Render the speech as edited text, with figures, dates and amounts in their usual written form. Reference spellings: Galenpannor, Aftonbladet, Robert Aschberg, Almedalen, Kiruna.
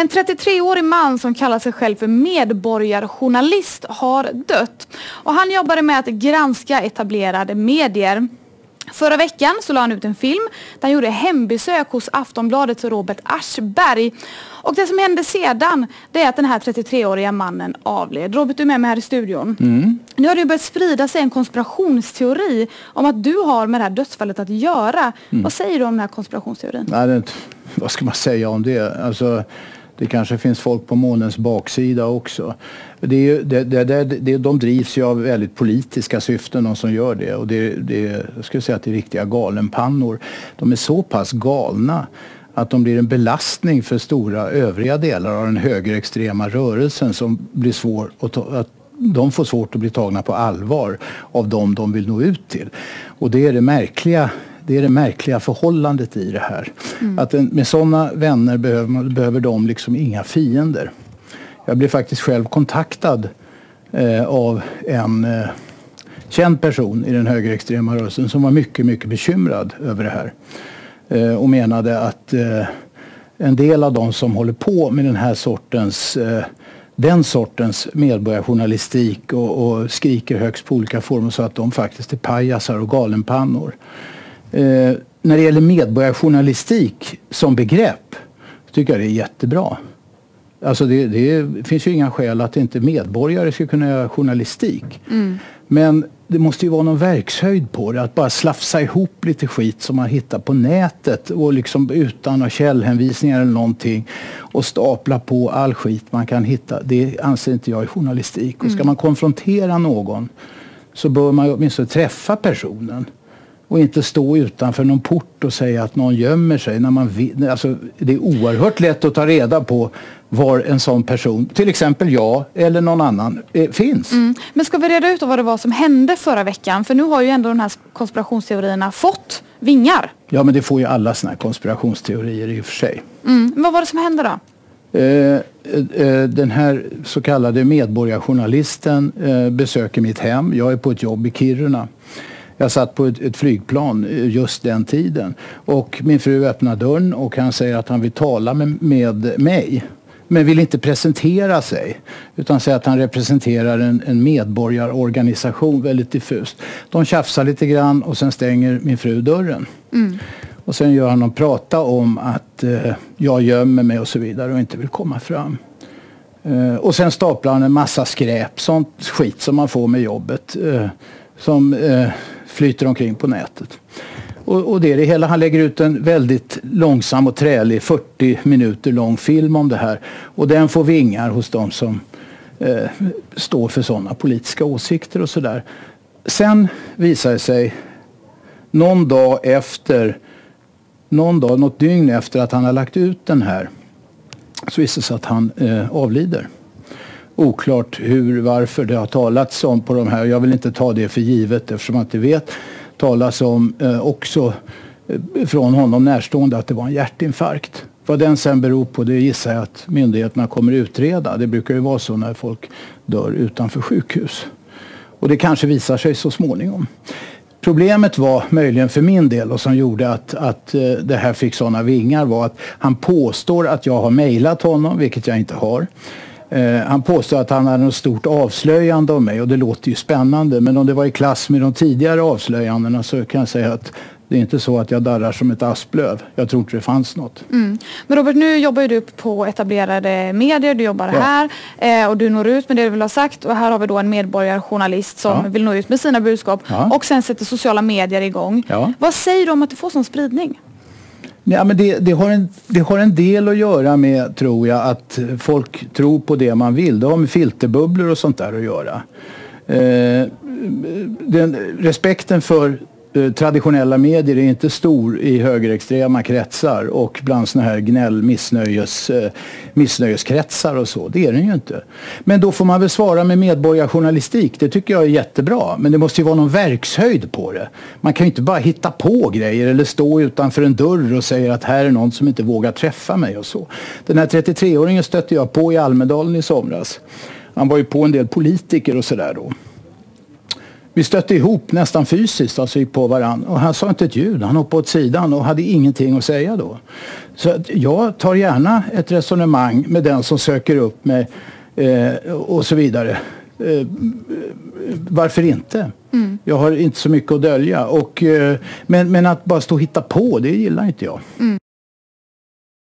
En 33-årig man som kallar sig själv för medborgarjournalist har dött. Och han jobbade med att granska etablerade medier. Förra veckan så la han ut en film där han gjorde hembesök hos Aftonbladets Robert Aschberg. Och det som hände sedan, det är att den här 33-åriga mannen avled. Robert, du är med mig här i studion. Mm. Nu har det ju börjat sprida sig en konspirationsteori om att du har med det här dödsfallet att göra. Mm. Vad säger du om den här konspirationsteorin? Nej, vad ska man säga om det? Alltså, det kanske finns folk på månens baksida också. De drivs ju av väldigt politiska syften, de som gör det. Och jag skulle säga att det är riktiga galenpannor. De är så pass galna att de blir en belastning för stora övriga delar av den högerextrema rörelsen som blir svår att de får svårt att bli tagna på allvar av dem de vill nå ut till. Och det är det märkliga. Det är det märkliga förhållandet i det här. Mm. Att med sådana vänner behöver de liksom inga fiender. Jag blev faktiskt själv kontaktad av en känd person i den högerextrema rörelsen som var mycket, mycket bekymrad över det här. Och menade att en del av de som håller på med den här sortens... Den sortens medborgarjournalistik och skriker högst på olika former så att de faktiskt är pajasar och galenpannor. När det gäller medborgarjournalistik som begrepp tycker jag det är jättebra. Alltså det finns ju inga skäl att inte medborgare ska kunna göra journalistik. Mm. Men det måste ju vara någon verkshöjd på det. Att bara slafsa ihop lite skit som man hittar på nätet och liksom utan och källhänvisningar eller någonting och stapla på all skit man kan hitta. Det anser inte jag i journalistik. Och ska man konfrontera någon så bör man åtminstone träffa personen. Och inte stå utanför någon port och säga att någon gömmer sig. När alltså, det är oerhört lätt att ta reda på var en sån person, till exempel jag eller någon annan, finns. Mm. Men ska vi reda ut vad det var som hände förra veckan? För nu har ju ändå de här konspirationsteorierna fått vingar. Ja, men det får ju alla såna här konspirationsteorier i och för sig. Mm. Men vad var det som hände då? Den här så kallade medborgarjournalisten besöker mitt hem. Jag är på ett jobb i Kiruna. Jag satt på ett flygplan just den tiden och min fru öppnar dörren och han säger att han vill tala med mig men vill inte presentera sig utan säger att han representerar en medborgarorganisation väldigt diffust. De tjafsar lite grann och sen stänger min fru dörren. Mm. Och sen gör han dem prata om att jag gömmer mig och så vidare och inte vill komma fram. Och sen staplar han en massa skräp, sånt skit som man får med jobbet som flyter omkring på nätet. Och det är det hela. Han lägger ut en väldigt långsam och trälig 40 minuter lång film om det här. Och den får vingar hos de som står för sådana politiska åsikter och sådär. Sen visar det sig något dygn efter att han har lagt ut den här så visar det sig att han avlider. Oklart varför det har talats om på de här. Jag vill inte ta det för givet eftersom man inte vet. Talas om också från honom närstående att det var en hjärtinfarkt. Vad den sen beror på det gissar jag att myndigheterna kommer utreda. Det brukar ju vara så när folk dör utanför sjukhus. Och det kanske visar sig så småningom. Problemet var möjligen för min del och som gjorde att det här fick sådana vingar var att han påstår att jag har mejlat honom, vilket jag inte har. Han påstår att han hade något stort avslöjande om mig och det låter ju spännande men om det var i klass med de tidigare avslöjandena så kan jag säga att det är inte så att jag darrar som ett asplöv. Jag tror inte det fanns något. Mm. Men Robert, nu jobbar ju du på etablerade medier, du jobbar här och du når ut med det du vill ha sagt och här har vi då en medborgarjournalist som vill nå ut med sina budskap och sen sätter sociala medier igång. Ja. Vad säger du om att du får sån spridning? Ja, men det har en del att göra med, tror jag, att folk tror på det man vill. Det har med filterbubblor och sånt där att göra. Respekten för traditionella medier är inte stor i högerextrema kretsar och bland såna här missnöjeskretsar och så. Det är den ju inte. Men då får man väl svara med medborgarjournalistik. Det tycker jag är jättebra. Men det måste ju vara någon verkshöjd på det. Man kan ju inte bara hitta på grejer eller stå utanför en dörr och säga att här är någon som inte vågar träffa mig och så. Den här 33-åringen stötte jag på i Almedalen i somras. Han var ju på en del politiker och sådär då. Vi stötte ihop nästan fysiskt, alltså på varandra. Och han sa inte ett ljud, han hoppade åt sidan och hade ingenting att säga då. Så att jag tar gärna ett resonemang med den som söker upp mig och så vidare. Varför inte? Mm. Jag har inte så mycket att dölja. Och, men att bara stå och hitta på, det gillar inte jag. Mm.